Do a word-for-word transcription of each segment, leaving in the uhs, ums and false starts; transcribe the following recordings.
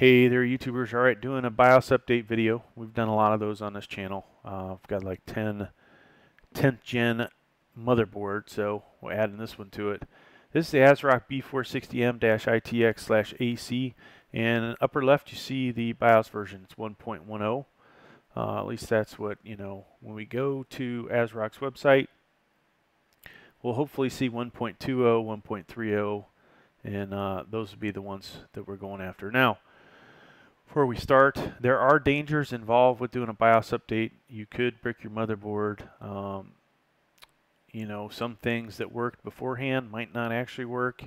hey there YouTubers, all right, doing a BIOS update video. We've done a lot of those on this channel. Uh, I've got like ten tenth gen motherboard, so we're adding this one to it. This is the ASRock B four sixty M I T X slash A C, and in the upper left you see the BIOS version. It's one point ten. Uh, at least that's what, you know, when we go to ASRock's website, we'll hopefully see one point two zero, one point three zero, and uh, those would be the ones that we're going after. Now, before we start, there are dangers involved with doing a BIOS update. You could brick your motherboard. Um, you know, some things that worked beforehand might not actually work.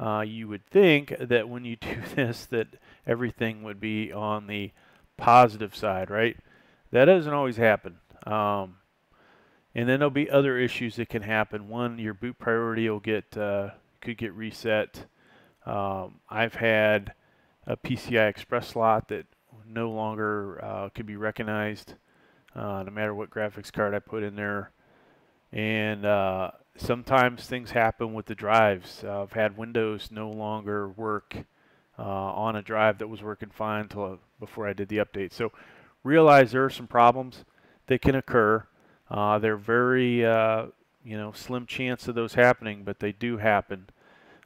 Uh, you would think that when you do this, that everything would be on the positive side, right? That doesn't always happen. Um, and then there'll be other issues that can happen. One, your boot priority will get uh, could get reset. Um, I've had a P C I Express slot that no longer uh, could be recognized, uh, no matter what graphics card I put in there. And uh, sometimes things happen with the drives. Uh, I've had Windows no longer work uh, on a drive that was working fine until uh, before I did the update. So realize there are some problems that can occur. Uh, they're very uh, you know, slim chance of those happening, but they do happen.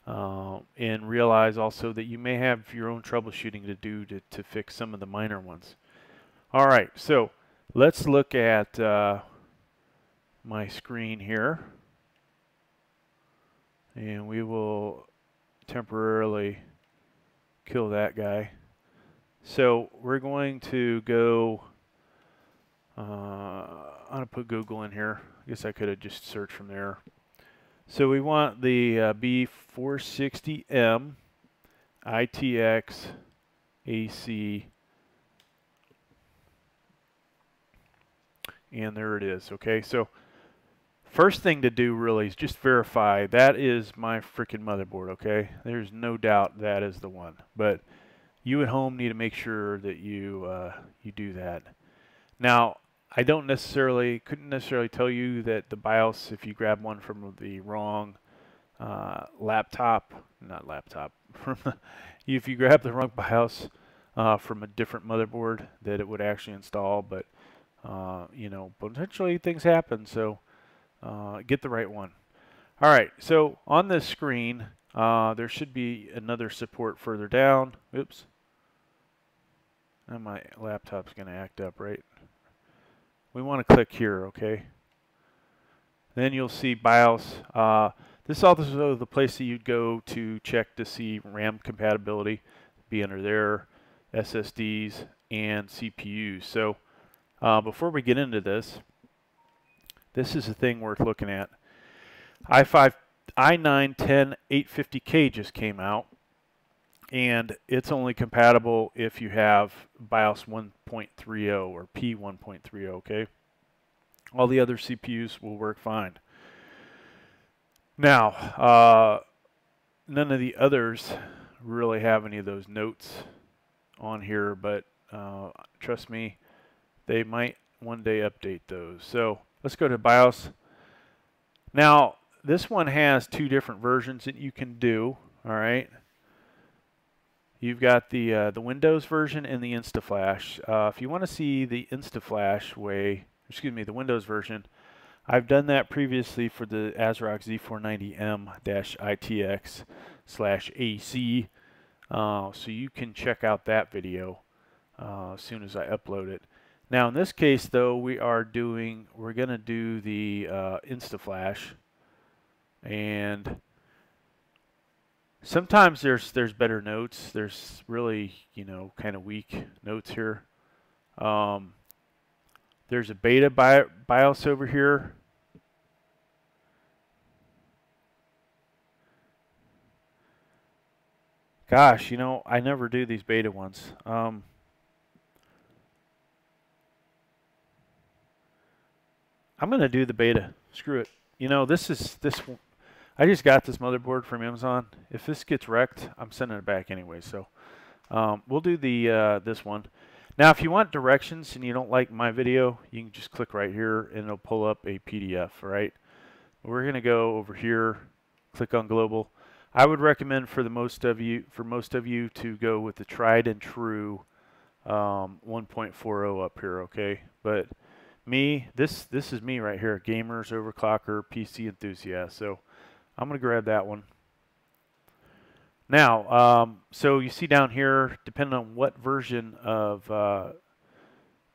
Uh, and realize also that you may have your own troubleshooting to do to, to fix some of the minor ones. All right, so let's look at uh, my screen here, and we will temporarily kill that guy. So we're going to go, uh, I'm gonna put Google in here. I guess I could have just searched from there. So we want the uh, B four sixty M I T X A C, and there it is. Okay, so first thing to do really is just verify that is my freaking motherboard. Okay, there's no doubt that is the one, but you at home need to make sure that you uh, you do that. Now, I don't necessarily, couldn't necessarily tell you that the BIOS, if you grab one from the wrong uh, laptop, not laptop, from the, if you grab the wrong BIOS uh, from a different motherboard, that it would actually install. But, uh, you know, potentially things happen, so uh, get the right one. All right, so on this screen, uh, there should be another support further down. Oops. Now my laptop's going to act up, right? We want to click here, okay? Then you'll see BIOS. Uh, this is also the place that you'd go to check to see RAM compatibility, be under there, S S Ds, and C P Us. So uh, before we get into this, this is a thing worth looking at. i five, i nine, ten, eight fifty K just came out, and it's only compatible if you have BIOS one point three zero or P one point three zero, okay? All the other C P Us will work fine. Now, uh, none of the others really have any of those notes on here, but uh, trust me, they might one day update those. So let's go to BIOS. Now, this one has two different versions that you can do, all right? You've got the uh, the Windows version and the InstaFlash. Uh, if you want to see the InstaFlash way, excuse me, the Windows version, I've done that previously for the ASRock Z four ninety M I T X slash A C. Uh, so you can check out that video uh, as soon as I upload it. Now in this case, though, we are doing we're going to do the uh, InstaFlash, and sometimes there's there's better notes. There's really, you know, kind of weak notes here. Um, there's a beta bi BIOS over here. Gosh, you know, I never do these beta ones. Um, I'm gonna do the beta. Screw it. You know, this is this. I just got this motherboard from Amazon. If this gets wrecked, I'm sending it back anyway. So um, we'll do the uh, this one. Now, if you want directions and you don't like my video, you can just click right here and it'll pull up a P D F, right? We're going to go over here, click on global. I would recommend for the most of you for most of you to go with the tried and true um, one point four oh up here, okay? But me, this this is me right here, gamers, overclocker, P C enthusiast. So I'm gonna grab that one. Now, um, so you see down here, depending on what version of uh,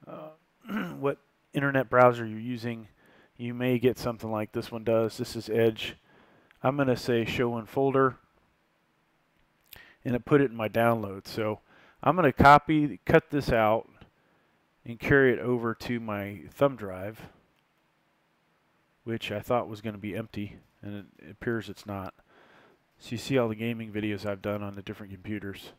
uh, what internet browser you're using, you may get something like this one does. This is Edge. I'm going to say show in folder, and it put it in my download. So I'm going to copy, cut this out, and carry it over to my thumb drive, which I thought was going to be empty, and it appears it's not. So you see all the gaming videos I've done on the different computers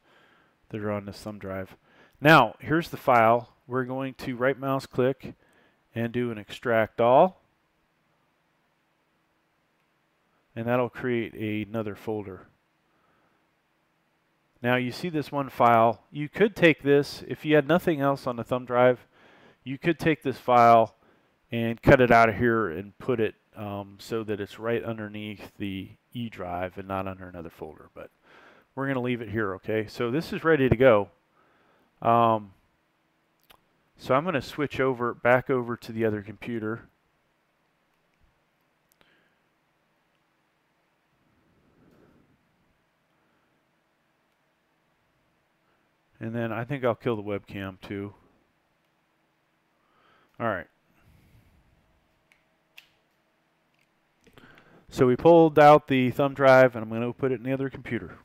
that are on this thumb drive. Now, here's the file. We're going to right mouse click and do an extract all. And that'll create a, another folder. Now you see this one file. You could take this, if you had nothing else on the thumb drive, you could take this file and cut it out of here and put it um, so that it's right underneath the E drive and not under another folder, but we're going to leave it here, okay? So this is ready to go. Um, so I'm going to switch over back over to the other computer. And then I think I'll kill the webcam too. All right. So we pulled out the thumb drive, and I'm going to put it in the other computer.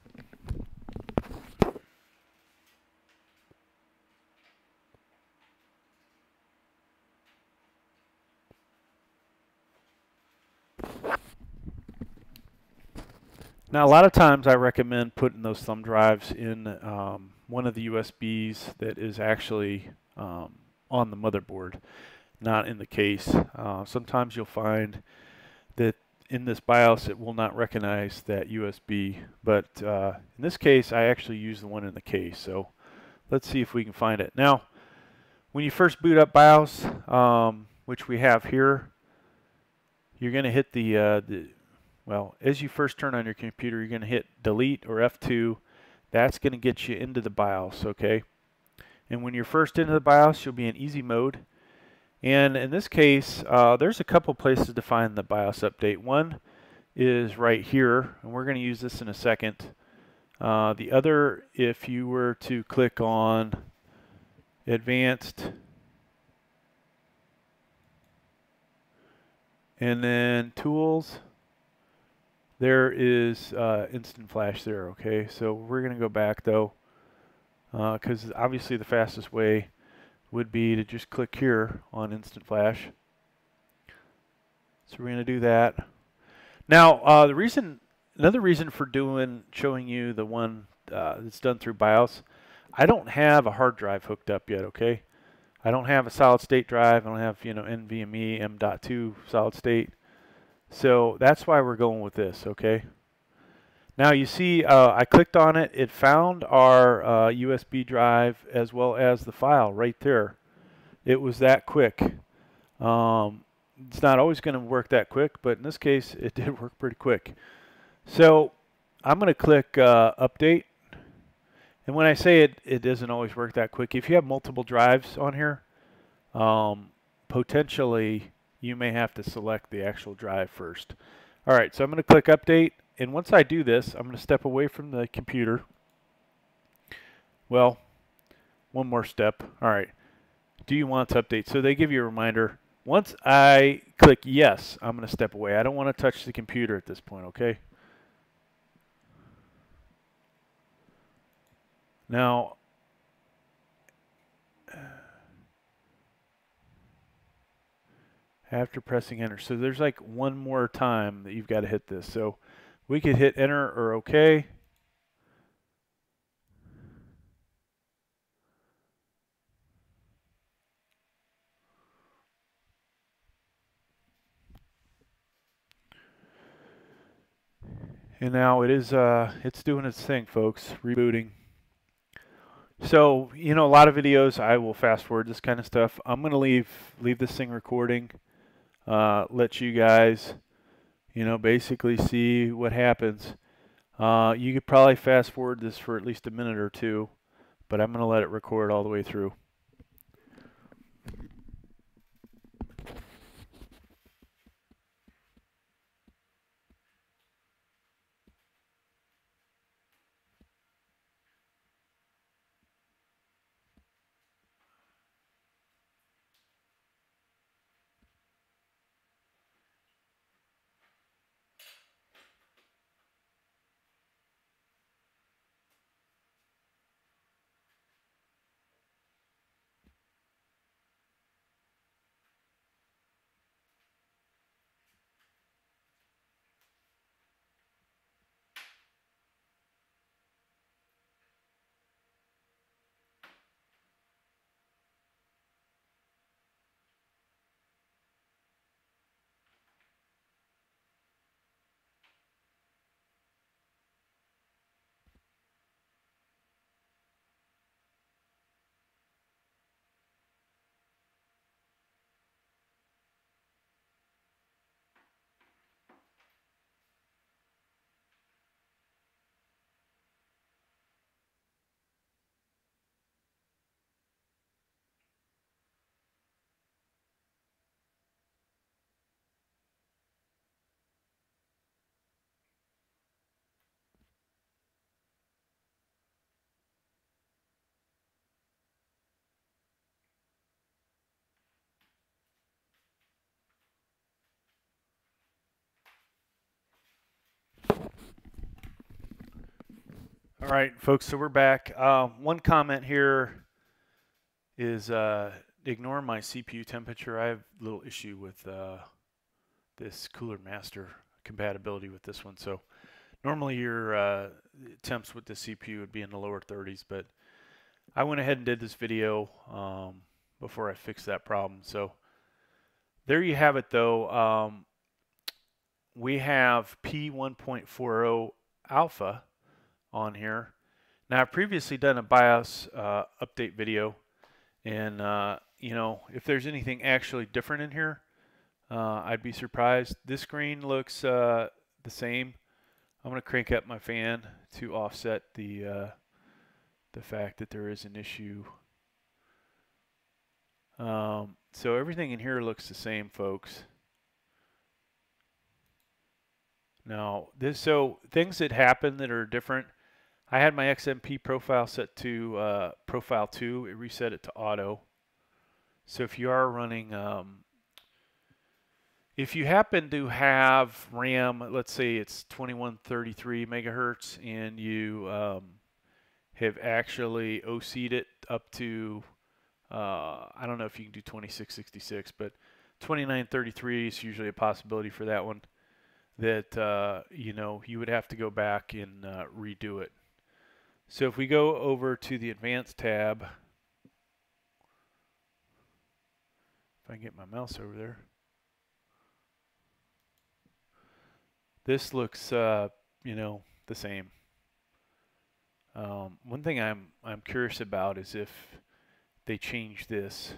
Now, a lot of times I recommend putting those thumb drives in um, one of the U S Bs that is actually um, on the motherboard, not in the case. Uh, sometimes you'll find that in this BIOS, it will not recognize that U S B, but uh, in this case, I actually use the one in the case. So let's see if we can find it. Now, when you first boot up BIOS, um, which we have here, you're going to hit the, uh, the, well, as you first turn on your computer, you're going to hit delete or F two. That's going to get you into the BIOS, okay? And when you're first into the BIOS, you'll be in easy mode. And in this case, uh, there's a couple places to find the BIOS update. One is right here, and we're going to use this in a second. Uh, the other, if you were to click on Advanced, and then Tools, there is uh, InstaFlash there, okay? So we're going to go back, though, because uh, obviously the fastest way would be to just click here on InstaFlash. So we're going to do that. Now, uh, the reason, another reason for doing, showing you the one uh, that's done through BIOS, I don't have a hard drive hooked up yet. Okay, I don't have a solid state drive. I don't have, you know, NVMe M dot two solid state. So that's why we're going with this. Okay. Now you see, uh, I clicked on it, it found our uh, U S B drive as well as the file right there. It was that quick. Um, it's not always going to work that quick, but in this case, it did work pretty quick. So I'm going to click uh, Update. And when I say it, it doesn't always work that quick. If you have multiple drives on here, um, potentially you may have to select the actual drive first. All right, so I'm going to click Update. And once I do this, I'm going to step away from the computer. Well, one more step. All right. Do you want to update? So they give you a reminder. Once I click yes, I'm going to step away. I don't want to touch the computer at this point, okay? Now, after pressing enter. So there's like one more time that you've got to hit this. So we could hit enter or okay. And now it is, uh, it's doing its thing, folks, rebooting. So, you know, a lot of videos, I will fast forward this kind of stuff. I'm going to leave, leave this thing recording, uh, let you guys, you know, basically see what happens. Uh, you could probably fast forward this for at least a minute or two, but I'm going to let it record all the way through. All right, folks, so we're back. Uh, one comment here is uh, ignore my C P U temperature. I have a little issue with uh, this Cooler Master compatibility with this one. So normally your uh, temps with the C P U would be in the lower thirties, but I went ahead and did this video um, before I fixed that problem. So there you have it, though. Um, we have P one point four zero alpha on here. Now, I've previously done a BIOS uh, update video, and uh, you know, if there's anything actually different in here, uh, I'd be surprised. This screen looks uh, the same. I'm going to crank up my fan to offset the uh, the fact that there is an issue. Um, so everything in here looks the same, folks. Now, this so things that happen that are different. I had my X M P profile set to uh, profile two. It reset it to auto. So if you are running, um, if you happen to have RAM, let's say it's twenty-one thirty-three megahertz, and you um, have actually O C'd it up to, uh, I don't know if you can do twenty-six sixty-six, but twenty-nine thirty-three is usually a possibility for that one. That uh, you know, you would have to go back and uh, redo it. So if we go over to the Advanced tab, if I can get my mouse over there, this looks, uh, you know, the same. Um, one thing I'm I'm curious about is if they change this.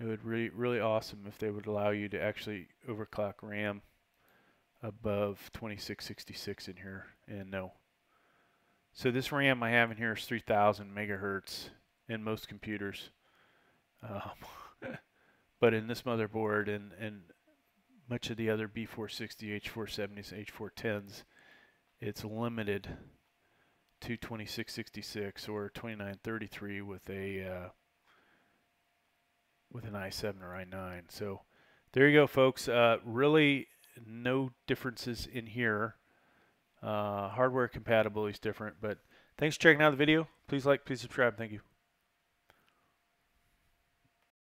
It would be really awesome if they would allow you to actually overclock RAM above twenty-six sixty-six in here, and no. So this RAM I have in here is three thousand megahertz in most computers, um, but in this motherboard and, and much of the other B four sixty, H four seventies, H four tens, it's limited to twenty-six sixty-six or twenty-nine thirty-three with a uh, with an i seven or i nine. So there you go, folks. Uh, really no differences in here. Uh, hardware compatibility is different, but thanks for checking out the video. Please like, please subscribe. Thank you.